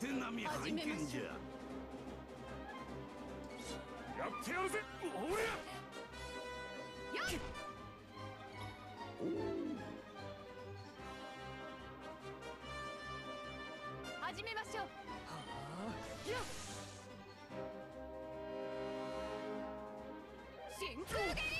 手並み拝見じゃ。やってやるぜ、俺。やっ。始めましょう。はあ。よっ。 真空蹴り。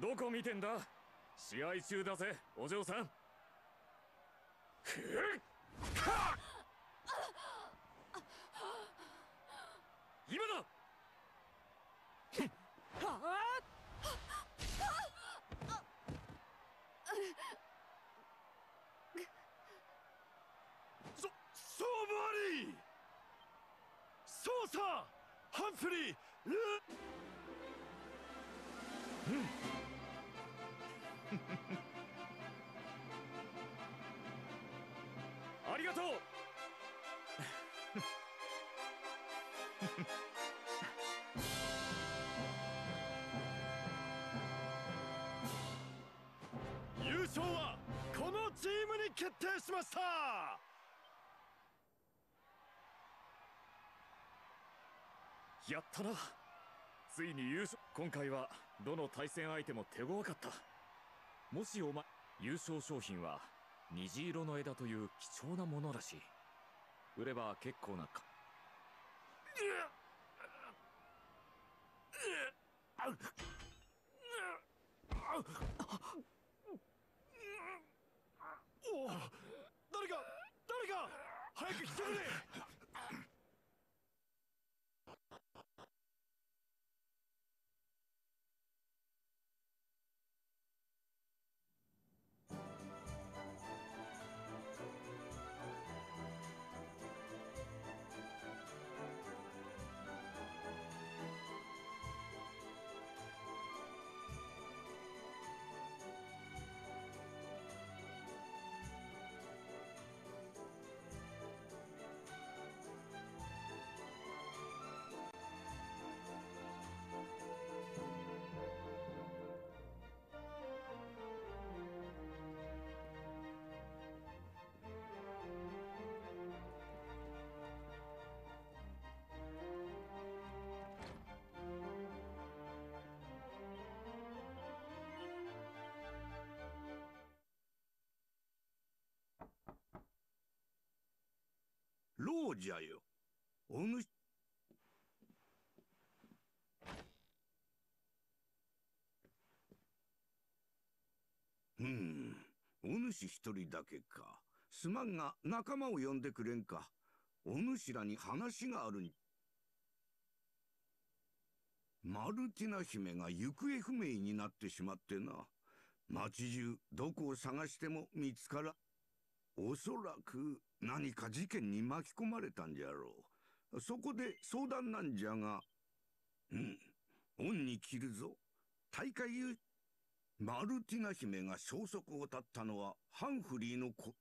どこ見てんだ。試合中だぜ、お嬢さん。今だ。 ありがとう。優勝はこのチームに決定しました。やったな。ついに優勝。今回はどの対戦相手も手強かった。もしお前優勝商品は 虹色の枝という貴重なものらしい。売れば結構なか。誰か早く来てくれ。老じゃよ。お主。お主一人だけか。すまんが仲間を呼んでくれんか。お主らに話があるに。マルティナ姫が行方不明になってしまってな。町中どこを探しても見つからん。おそらく何か事件に巻き込まれたんじゃろう。そこで相談なんじゃが、恩に着るぞ。大会優マルティナ姫が消息を絶ったのはハンフリーの子。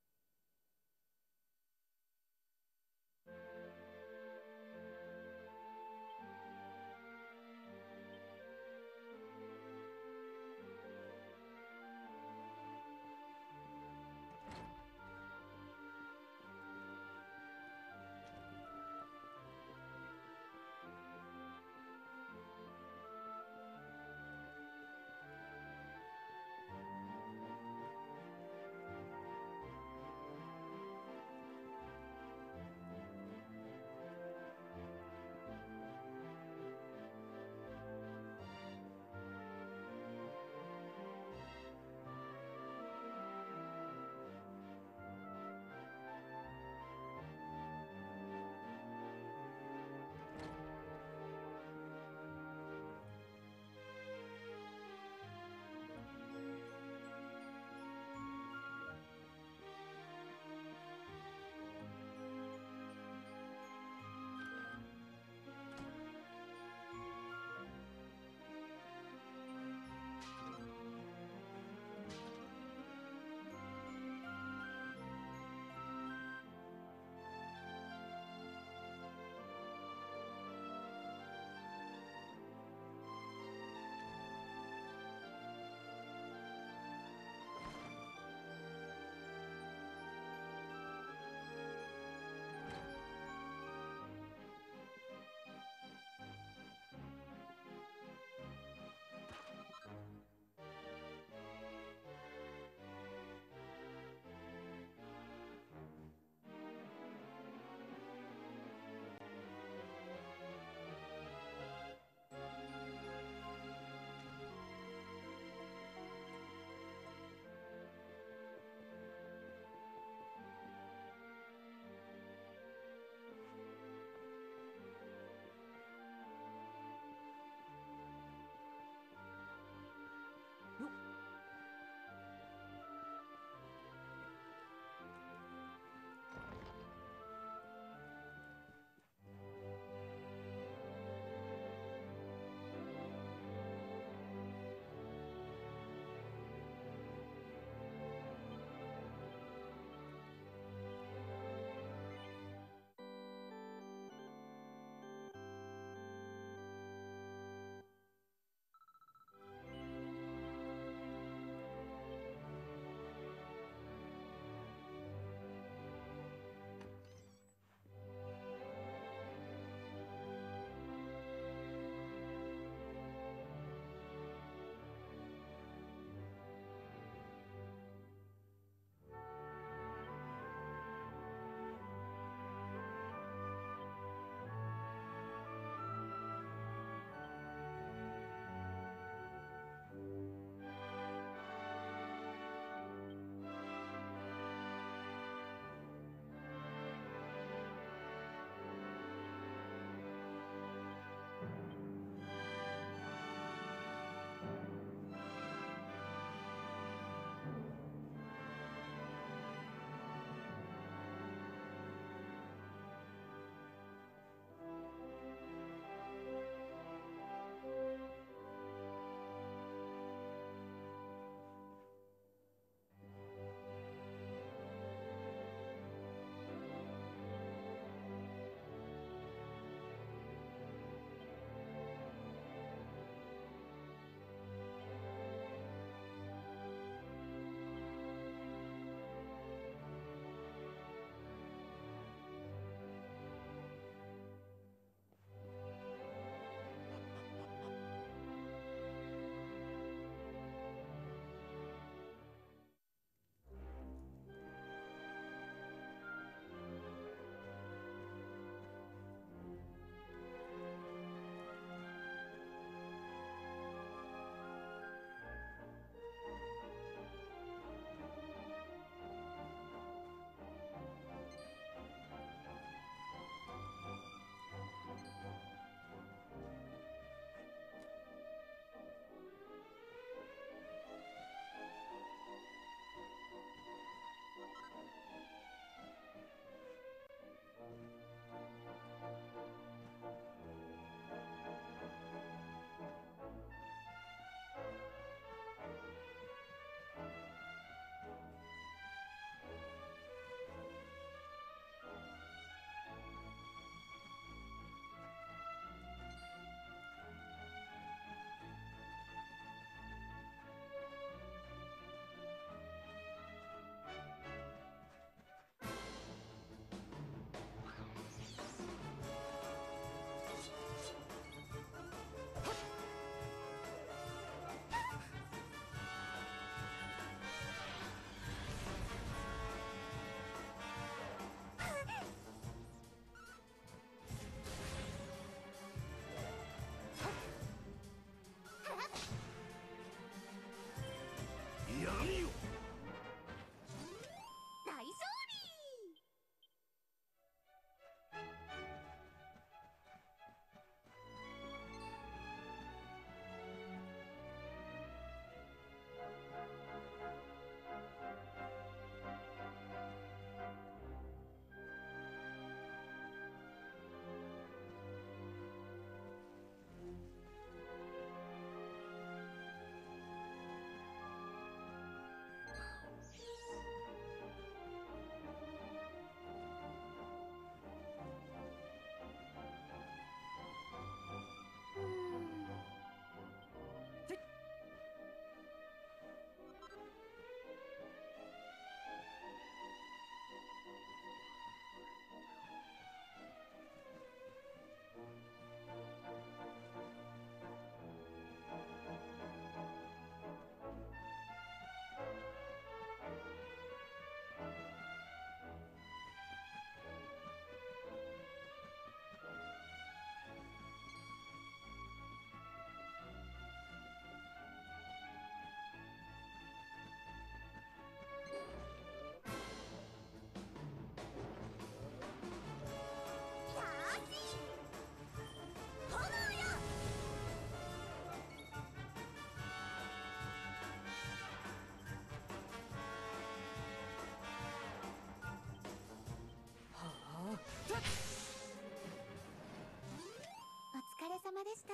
様でした。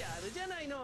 やるじゃないの。